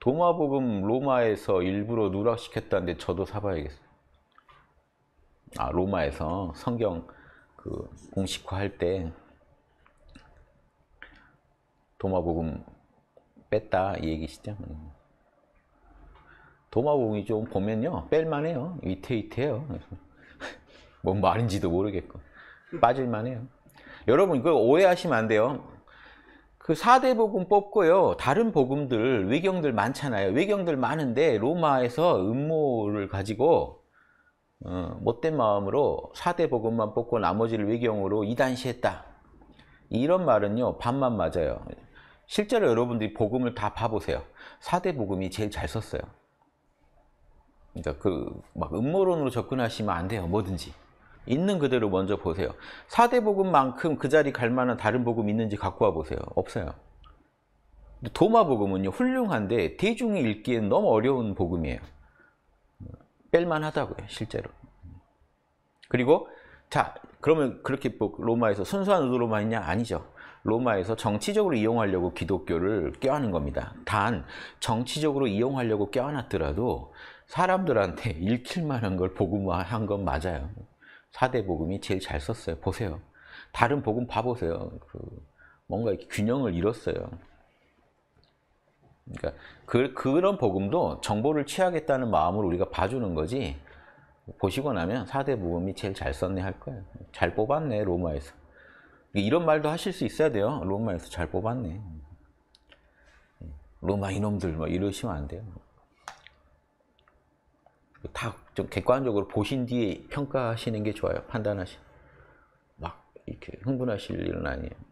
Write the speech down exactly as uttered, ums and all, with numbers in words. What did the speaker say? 도마복음 로마에서 일부러 누락시켰다는데 저도 사봐야겠어요. 아, 로마에서 성경 그 공식화할 때 도마복음 뺐다 이 얘기시죠? 도마복음이 좀 보면요, 뺄만해요. 위태위태해요. 뭔 말인지도 모르겠고 빠질만해요. 여러분 이거 오해하시면 안 돼요. 그 사 대 복음 뽑고요, 다른 복음들, 외경들 많잖아요. 외경들 많은데 로마에서 음모를 가지고 어, 못된 마음으로 사 대 복음만 뽑고 나머지를 외경으로 이단시했다. 이런 말은요, 반만 맞아요. 실제로 여러분들이 복음을 다 봐보세요. 사 대 복음이 제일 잘 썼어요. 그러니까 그 막 음모론으로 접근하시면 안 돼요. 뭐든지 있는 그대로 먼저 보세요. 사 대 복음만큼 그 자리 갈 만한 다른 복음 있는지 갖고 와 보세요. 없어요. 도마 복음은요, 훌륭한데 대중이 읽기엔 너무 어려운 복음이에요. 뺄만 하다고요, 실제로. 그리고 자, 그러면 그렇게 로마에서 순수한 의도로만 했냐? 아니죠. 로마에서 정치적으로 이용하려고 기독교를 껴안은 겁니다. 단 정치적으로 이용하려고 껴안았더라도 사람들한테 읽힐 만한 걸 복음화한 건 맞아요. 사 대 복음이 제일 잘 썼어요. 보세요. 다른 복음 봐보세요. 그 뭔가 이렇게 균형을 잃었어요. 그러니까 그, 그런 복음도 정보를 취하겠다는 마음으로 우리가 봐주는 거지, 보시고 나면 사 대 복음이 제일 잘 썼네 할 거예요. 잘 뽑았네, 로마에서. 이런 말도 하실 수 있어야 돼요. 로마에서 잘 뽑았네. 로마 이놈들 뭐 이러시면 안 돼요. 다 좀 객관적으로 보신 뒤에 평가하시는 게 좋아요. 판단하시. 막 이렇게 흥분하실 일은 아니에요.